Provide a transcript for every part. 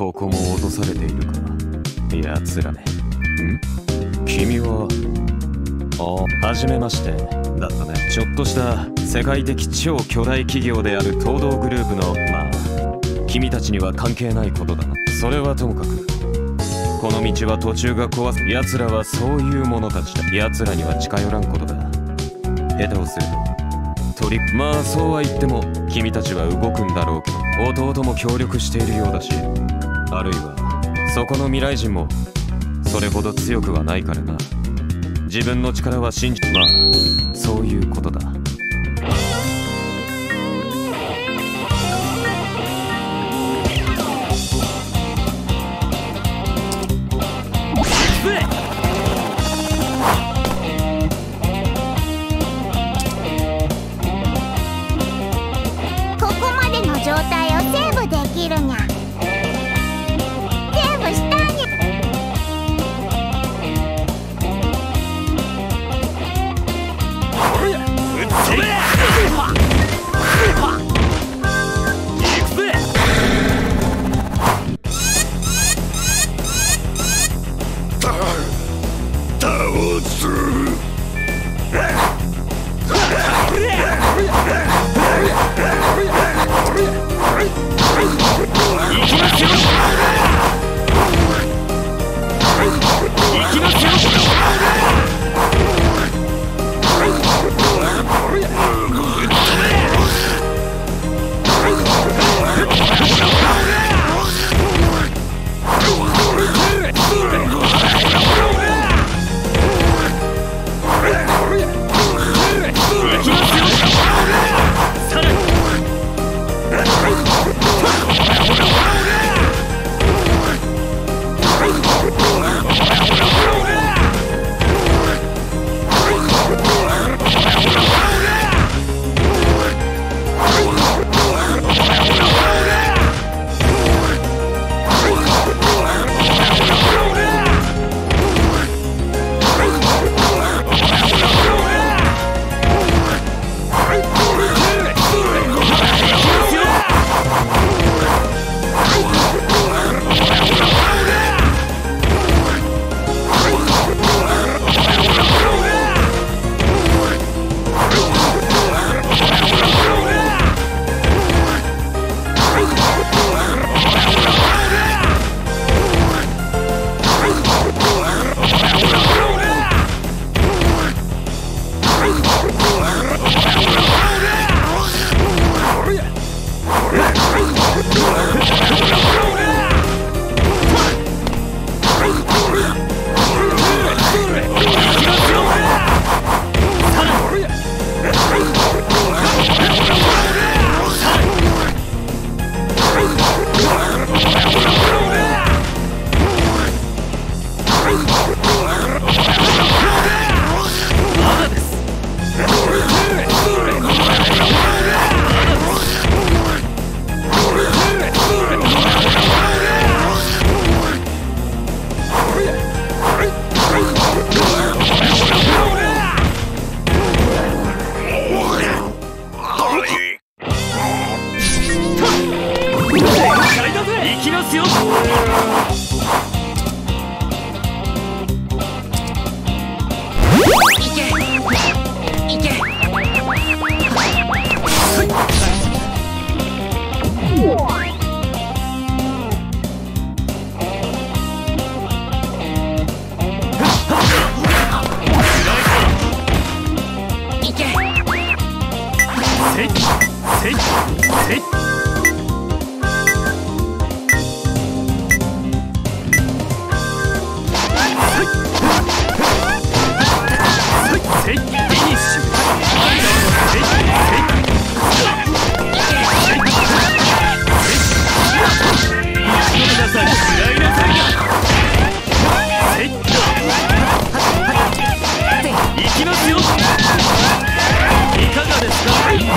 ここも落とされているか。奴らめ。ん？君は。あ、はじめましてだったね。ちょっとした世界的超巨大企業である東堂グループの、まあ君たちには関係ないことだな。それはともかく、この道は途中が壊す。奴らはそういう者たちだ。奴らには近寄らんことだ。下手をするとトリック。まあそうは言っても君たちは動くんだろうけど、弟も協力しているようだし、あるいはそこの未来人もそれほど強くはないからな。自分の力は信じ、まあそういうことだ。ここまでの状態をセーブできるにゃ。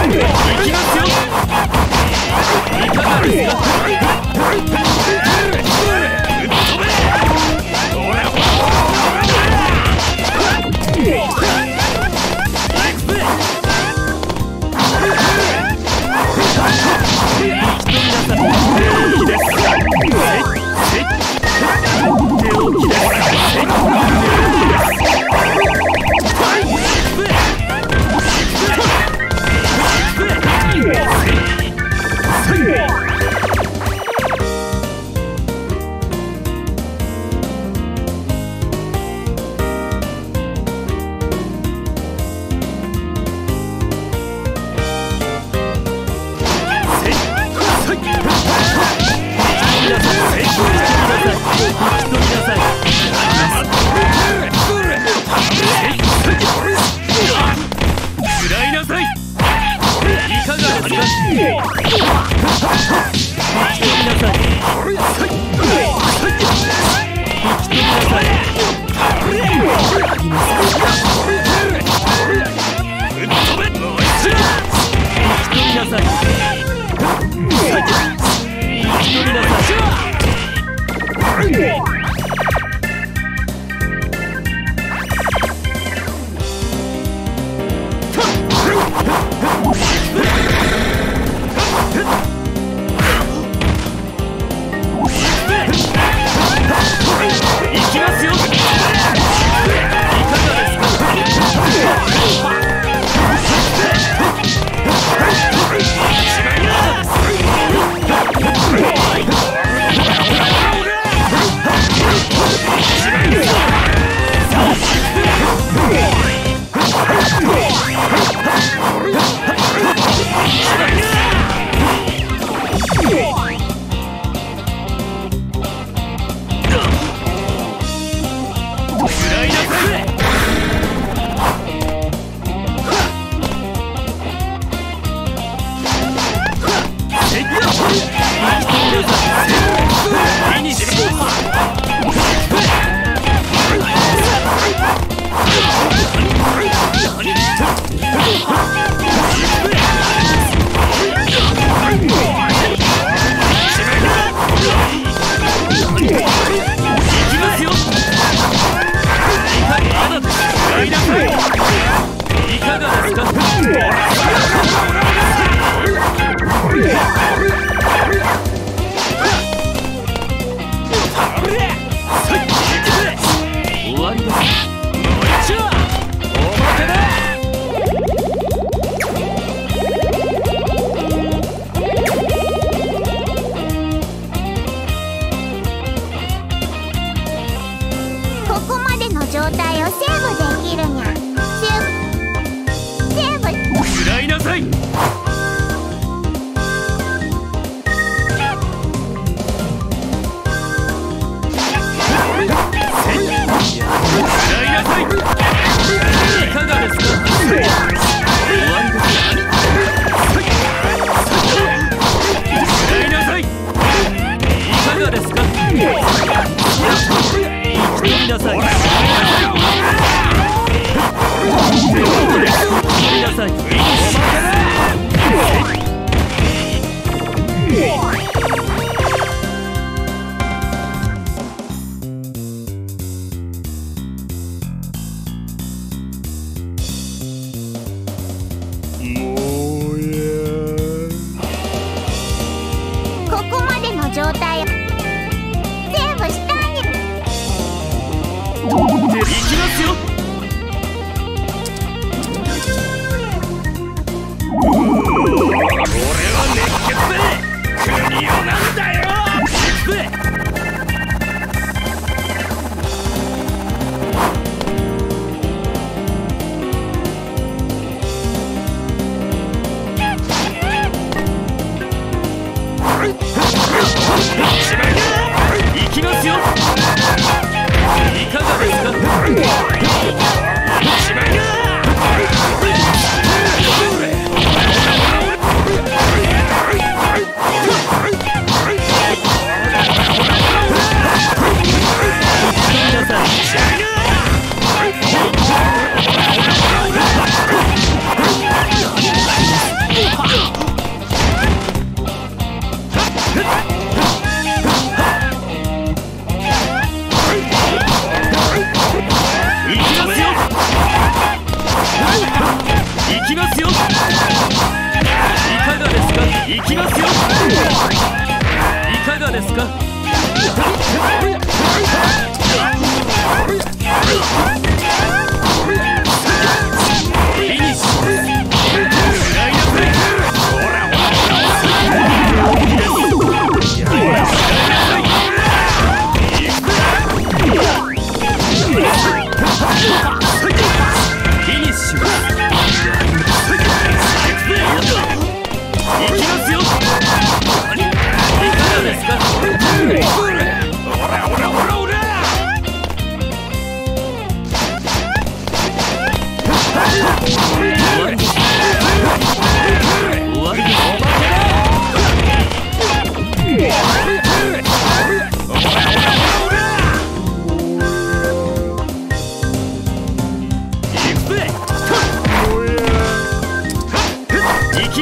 いきますよ。ださい。いかがありました。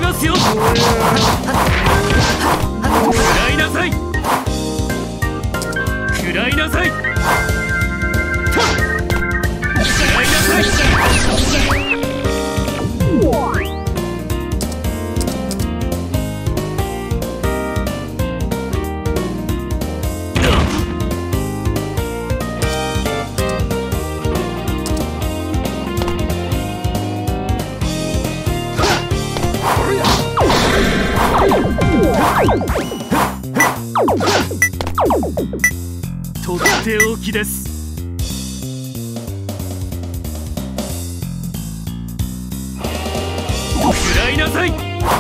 きますよ。食らいなさい。食らいなさい。食らいなさい。とっておきです。食らいなさい。